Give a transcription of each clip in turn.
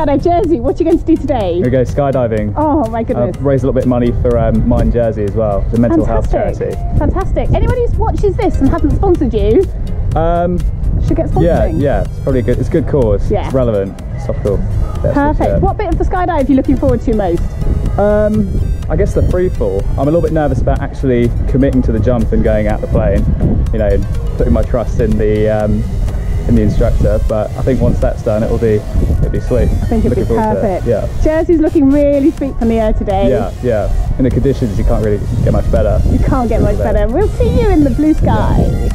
Skydive Jersey. What are you going to do today? We're going to go skydiving. Oh my goodness. Raise a little bit of money for Mind Jersey as well. It's a mental health charity. Fantastic. Anybody who watches this and hasn't sponsored you should get sponsored. Yeah, it's probably good. It's a good cause. Yeah. It's relevant. It's cool. Perfect. What bit of the skydive are you looking forward to most? I guess the free fall. I'm a little bit nervous about actually committing to the jump and going out the plane, you know, putting my trust in the instructor, but I think once that's done it'll be sweet. I think it'll be perfect. Yeah. Jersey's looking really sweet from the air today. Yeah. And the conditions, you can't really get much better. You can't get much better. We'll see you in the blue sky. Yeah.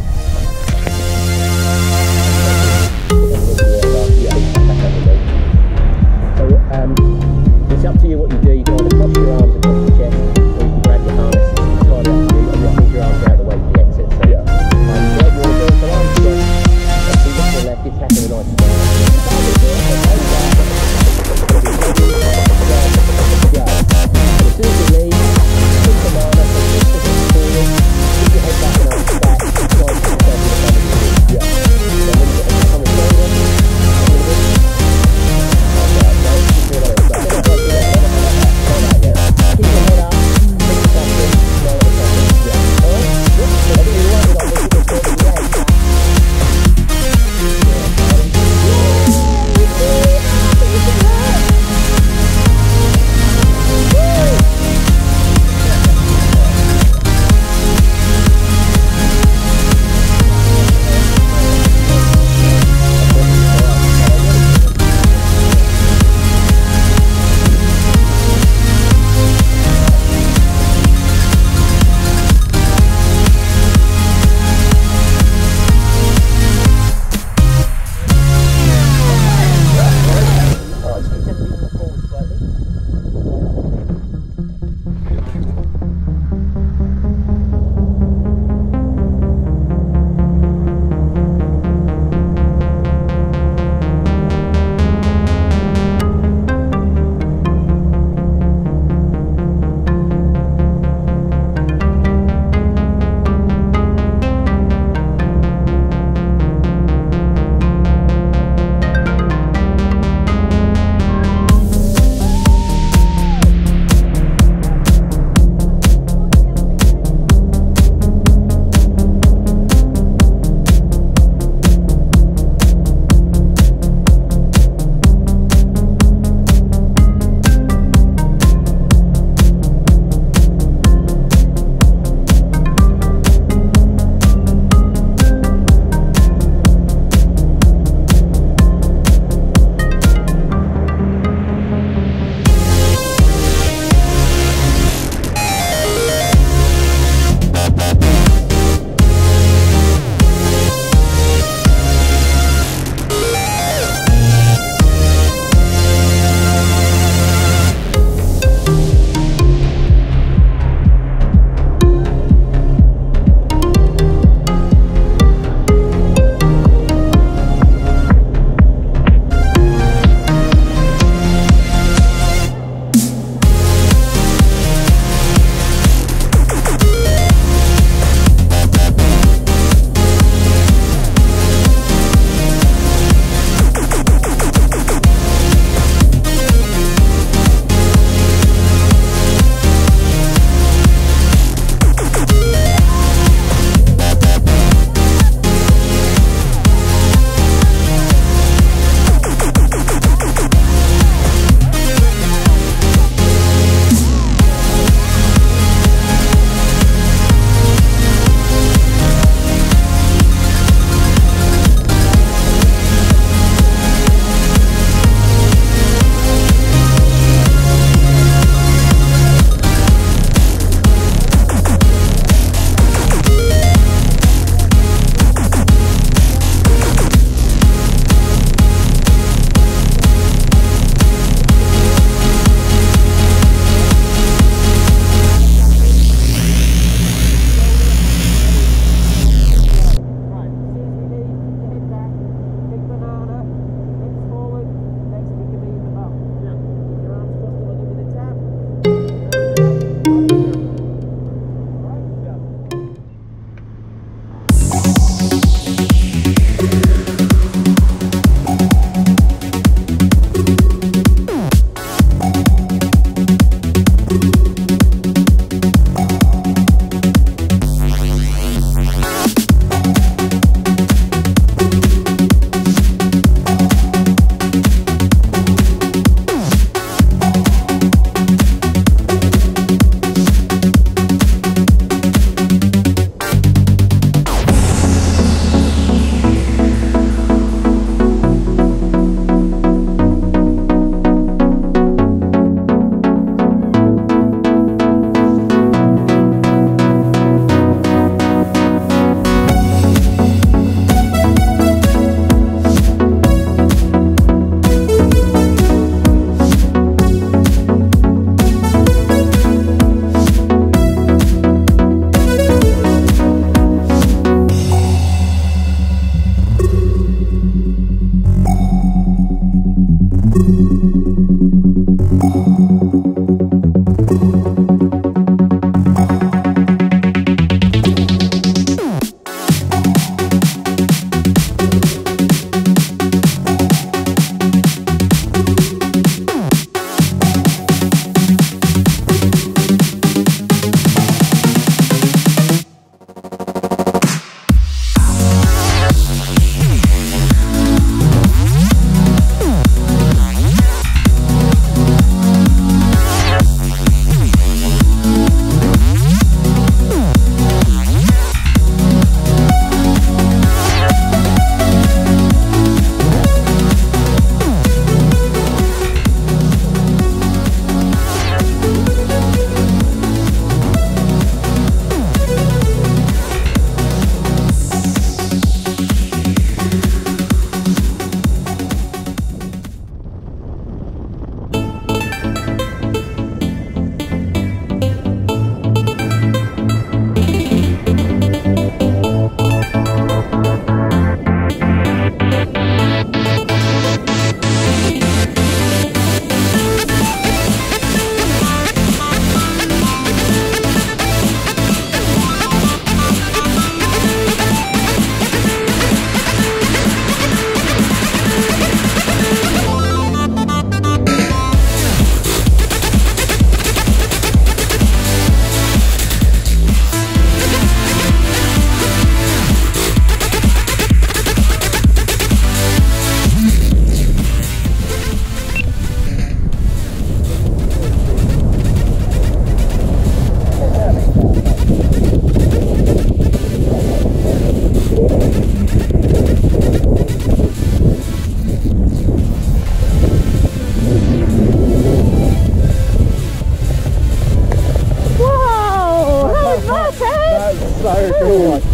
fire.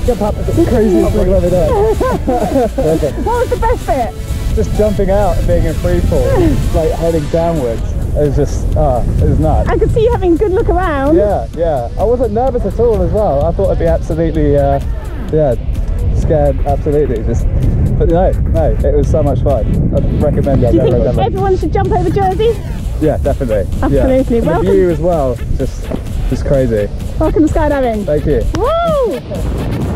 Jump up. It's the craziest thing I've ever done. What was the best bit? Just jumping out and being in free fall, like heading downwards. It was just, it was nuts. I could see you having a good look around. Yeah, yeah. I wasn't nervous at all as well. I thought I'd be absolutely, yeah, scared, absolutely. Just, but no, no, it was so much fun. I'd recommend it. Do you think everyone should jump over Jersey? Yeah, definitely. Absolutely. Yeah. Welcome. The view as well, just crazy. Welcome to skydiving. Thank you. Woo!